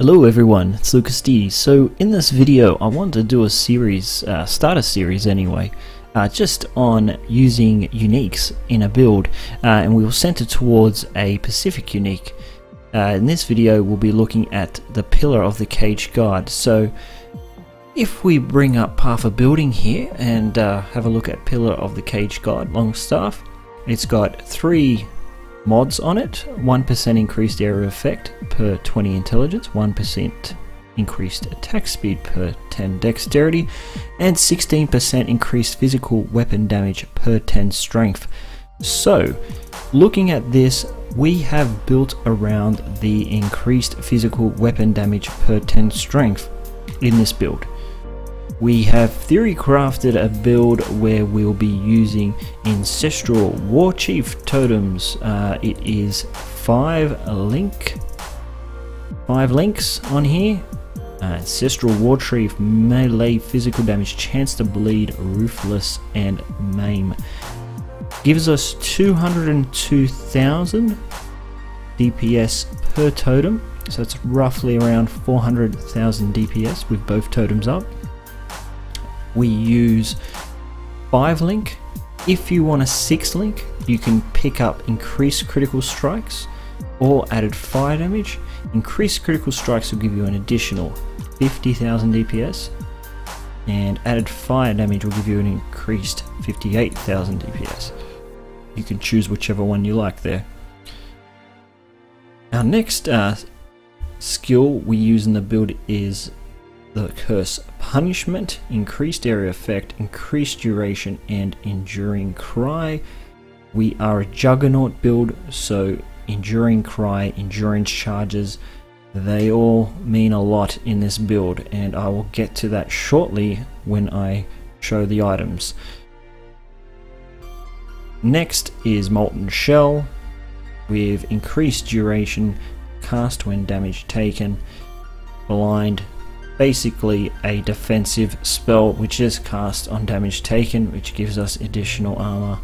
Hello everyone, it's Lucas D. So in this video I want to do a series, just on using uniques in a build, and we will center towards a specific unique. In this video we'll be looking at the Pillar of the Caged God. So if we bring up Path of Building here and have a look at Pillar of the Caged God Longstaff, it's got three mods on it: 1% increased area effect per 20 intelligence, 1% increased attack speed per 10 dexterity, and 16% increased physical weapon damage per 10 strength. So looking at this, we have built around the increased physical weapon damage per 10 strength in this build. We have theory crafted a build where we'll be using Ancestral Warchief totems. It is five links on here. Ancestral Warchief, melee physical damage, chance to bleed, ruthless, and maim. Gives us 202,000 DPS per totem, so it's roughly around 400,000 DPS with both totems up. We use 5 link. If you want a 6 link, you can pick up increased critical strikes or added fire damage. Increased critical strikes will give you an additional 50,000 DPS, and added fire damage will give you an increased 58,000 DPS. You can choose whichever one you like there. Our next skill we use in the build is the Curse Punishment. Increased area effect, increased duration, and Enduring Cry. We are a Juggernaut build, so Enduring Cry, Endurance Charges, they all mean a lot in this build, and I will get to that shortly when I show the items. Next is Molten Shell with increased duration, cast when damage taken, blind. Basically a defensive spell which is cast on damage taken, which gives us additional armor.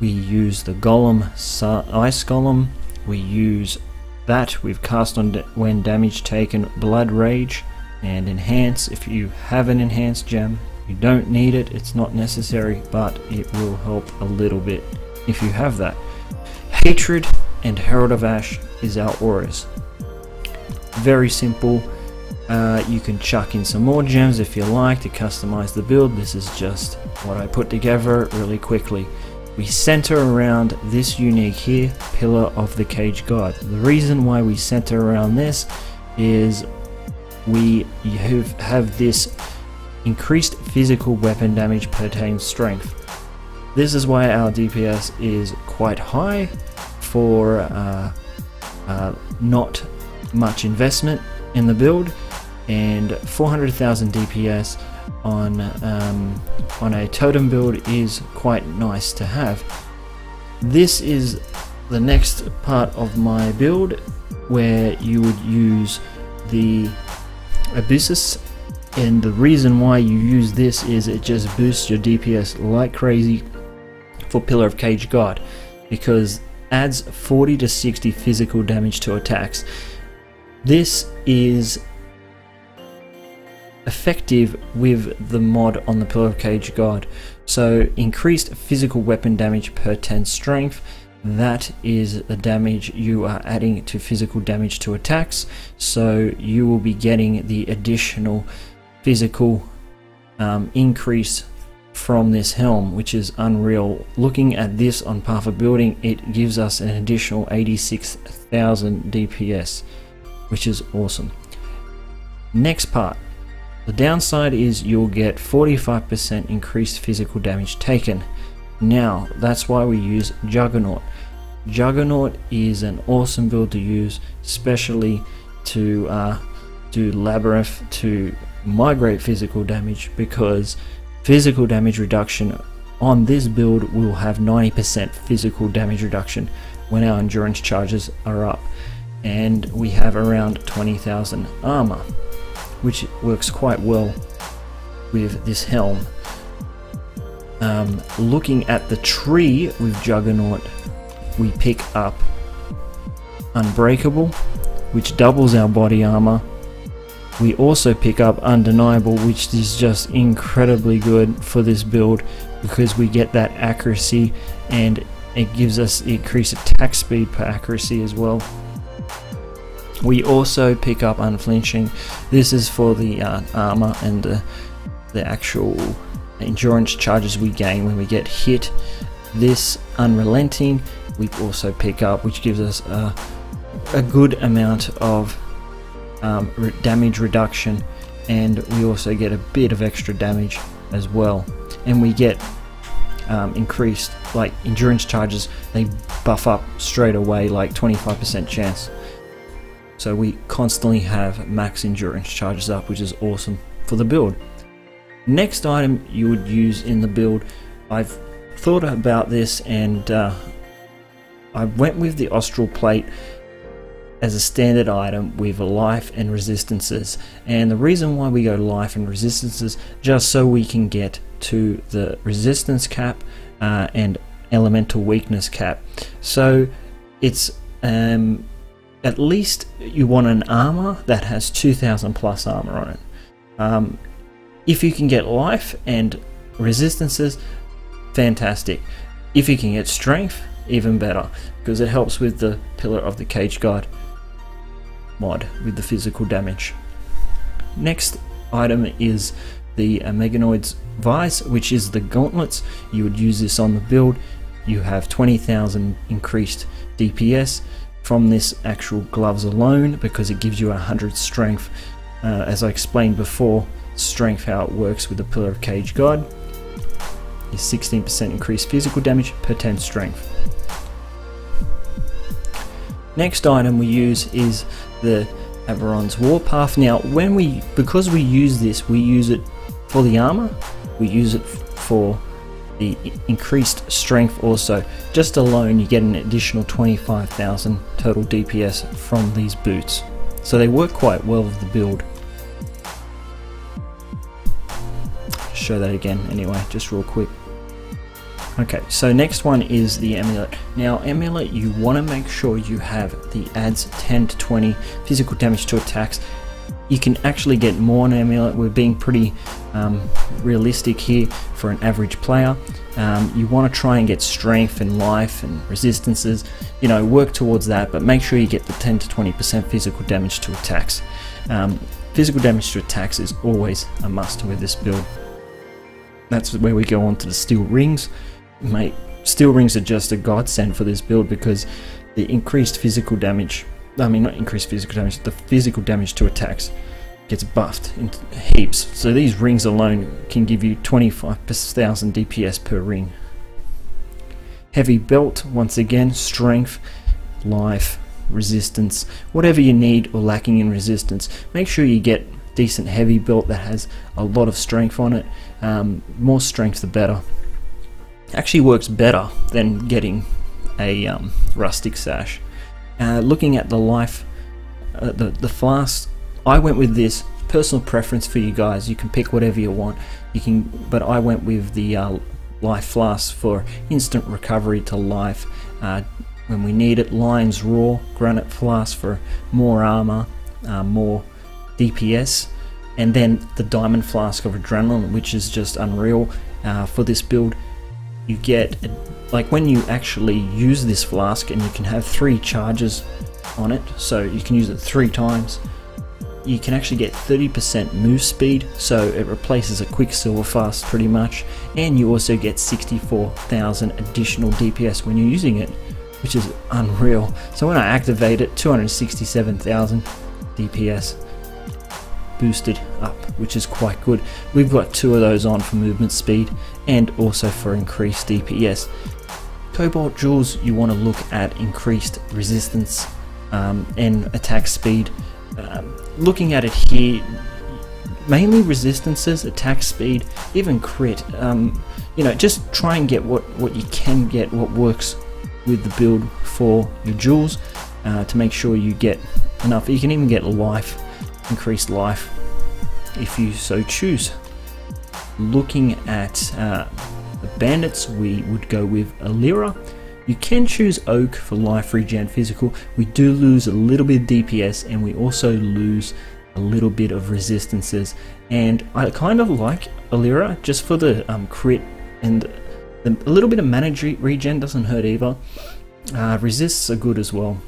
We use the Golem, Ice Golem. We use that with cast on when damage taken, Blood Rage, and Enhance. If you have an Enhanced gem, you don't need it, it's not necessary, but it will help a little bit if you have that. Hatred and Herald of Ash is our auras. Very simple. You can chuck in some more gems if you like to customize the build. This is just what I put together really quickly. We center around this unique here, Pillar of the Caged God. The reason why we center around this is we have this increased physical weapon damage per 10 strength. This is why our DPS is quite high for not much investment in the build, and 400,000 DPS on a totem build is quite nice to have. This is the next part of my build where you would use the Abyssus, and the reason why you use this is it just boosts your DPS like crazy for Pillar of Caged God, because adds 40 to 60 physical damage to attacks. This is effective with the mod on the Pillar of Caged God. So increased physical weapon damage per 10 strength, that is the damage you are adding to physical damage to attacks, so you will be getting the additional physical increase from this helm, which is unreal. Looking at this on Path of Building, it gives us an additional 86,000 DPS, which is awesome. Next part. The downside is you'll get 45% increased physical damage taken. Now, that's why we use Juggernaut. Juggernaut is an awesome build to use, especially to do Labyrinth, to migrate physical damage, because physical damage reduction on this build will have 90% physical damage reduction when our endurance charges are up. And we have around 20,000 armor, which works quite well with this helm. Looking at the tree with Juggernaut, we pick up Unbreakable, which doubles our body armor. We also pick up Undeniable, which is just incredibly good for this build because we get that accuracy and it gives us increased attack speed per accuracy as well. We also pick up Unflinching. This is for the armor and the actual endurance charges we gain when we get hit. This Unrelenting we also pick up, which gives us a good amount of damage reduction, and we also get a bit of extra damage as well, and we get increased like endurance charges. They buff up straight away, like 25% chance, so we constantly have max endurance charges up, which is awesome for the build. Next item you would use in the build, I've thought about this, and I went with the Astral Plate as a standard item with life and resistances. And the reason why we go life and resistances, just so we can get to the resistance cap and elemental weakness cap. So it's at least you want an armor that has 2000 plus armor on it. If you can get life and resistances, fantastic. If you can get strength, even better, because it helps with the Pillar of the Caged God mod with the physical damage. Next item is the Meganoid's Vice, which is the gauntlets. You would use this on the build. You have 20,000 increased DPS from this actual gloves alone, because it gives you 100 strength. As I explained before, strength how it works with the Pillar of Caged God is 16% increased physical damage per 10 strength. Next item we use is the Aberon's Warpath. Now, because we use this, we use it for the armor, we use it for the increased strength also. Just alone, you get an additional 25,000 total DPS from these boots. So they work quite well with the build. Show that again anyway, just real quick. Okay, so next one is the amulet. Now amulet, you want to make sure you have the adds 10 to 20 physical damage to attacks. You can actually get more on amulet. We're being pretty realistic here for an average player. You want to try and get strength and life and resistances, you know, work towards that, but make sure you get the 10 to 20% physical damage to attacks. Physical damage to attacks is always a must with this build. That's where we go on to the steel rings. Mate, steel rings are just a godsend for this build because the increased physical damage, I mean not increased physical damage, the physical damage to attacks gets buffed in heaps. So these rings alone can give you 25,000 DPS per ring. Heavy belt, once again, strength, life, resistance, whatever you need or lacking in resistance, make sure you get decent heavy belt that has a lot of strength on it. More strength the better. Actually works better than getting a rustic sash. Looking at the life, the flask, I went with this. Personal preference for you guys, you can pick whatever you want. You can, but I went with the life flask for instant recovery to life when we need it. Lion's Roar, granite flask for more armor, more DPS, and then the diamond flask of adrenaline, which is just unreal for this build. You get, like, when you actually use this flask, and you can have 3 charges on it, so you can use it 3 times. You can actually get 30% move speed, so it replaces a quicksilver flask pretty much, and you also get 64,000 additional DPS when you're using it, which is unreal. So when I activate it, 267,000 DPS boosted up, which is quite good. We've got 2 of those on for movement speed and also for increased DPS. Cobalt Jewels, you want to look at increased resistance and attack speed. Looking at it here, mainly resistances, attack speed, even crit. You know, just try and get what you can get, what works with the build for your jewels to make sure you get enough. You can even get life, increased life if you so choose. Looking at the bandits, we would go with Alira. You can choose Oak for life regen physical. We do lose a little bit of DPS and we also lose a little bit of resistances, and I kind of like Alira just for the crit, and a little bit of mana regen doesn't hurt either. Resists are good as well.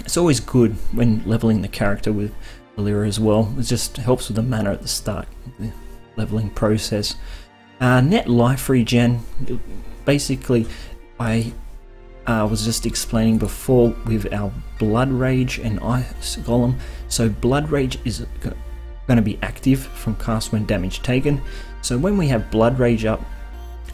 It's always good when leveling the character with Alira as well. It just helps with the mana at the start of the leveling process. Net life regen, basically I was just explaining before with our Blood Rage and Ice Golem. So Blood Rage is going to be active from cast when damage taken. So when we have Blood Rage up,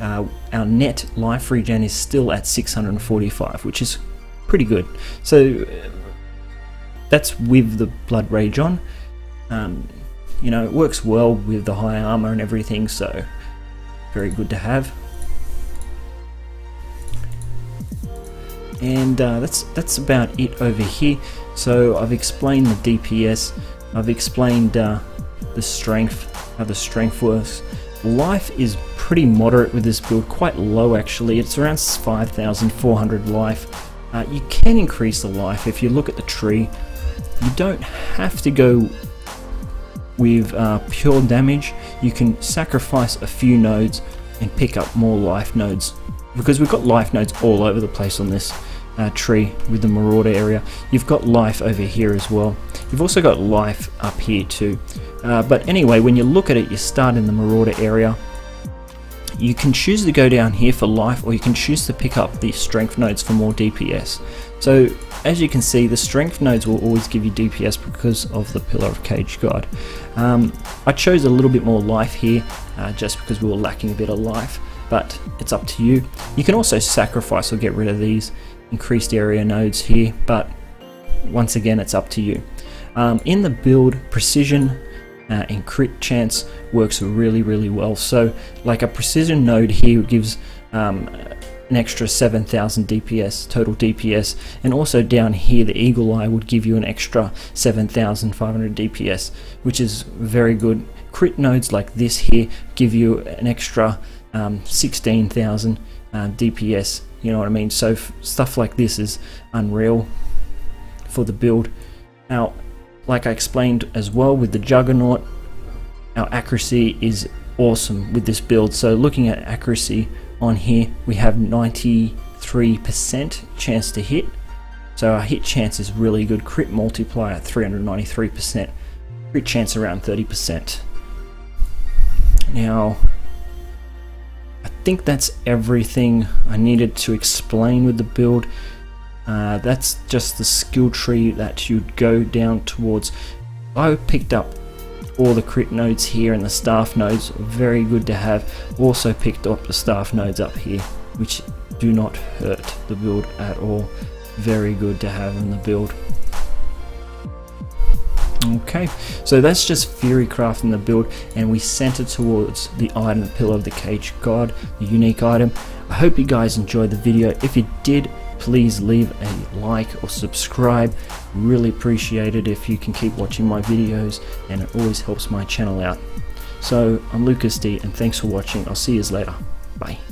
our net life regen is still at 645, which is pretty good. So that's with the Blood Rage on. You know, it works well with the high armor and everything, so very good to have. And that's about it over here. So I've explained the DPS, I've explained the strength, how the strength works. Life is pretty moderate with this build, quite low actually. It's around 5,400 life. You can increase the life if you look at the tree. You don't have to go with pure damage. You can sacrifice a few nodes and pick up more life nodes, because we've got life nodes all over the place on this tree with the Marauder area. You've got life over here as well. You've also got life up here too. But anyway, when you look at it, you start in the Marauder area. You can choose to go down here for life, or you can choose to pick up the strength nodes for more DPS. So as you can see, the strength nodes will always give you DPS because of the Pillar of Caged God. I chose a little bit more life here just because we were lacking a bit of life, but it's up to you. You can also sacrifice or get rid of these increased area nodes here, but once again, it's up to you. In the build, precision and crit chance works really, really well. So like a precision node here gives an extra 7,000 DPS, total DPS, and also down here the Eagle Eye would give you an extra 7,500 DPS, which is very good. Crit nodes like this here give you an extra 16,000 DPS, you know what I mean? So stuff like this is unreal for the build. Now, like I explained as well with the Juggernaut, our accuracy is awesome with this build. So looking at accuracy on here, we have 93% chance to hit. So our hit chance is really good. Crit multiplier 393%, crit chance around 30%. Now, I think that's everything I needed to explain with the build. That's just the skill tree that you'd go down towards. I picked up all the crit nodes here and the staff nodes, very good to have. Also picked up the staff nodes up here, which do not hurt the build at all. Very good to have in the build. Okay, so that's just theorycraft in the build, and we center towards the item, the Pillar of the Caged God, the unique item. I hope you guys enjoyed the video. If you did, please leave a like or subscribe. Really appreciate it if you can keep watching my videos, and it always helps my channel out. So I'm Lucas D, and thanks for watching. I'll see you later. Bye.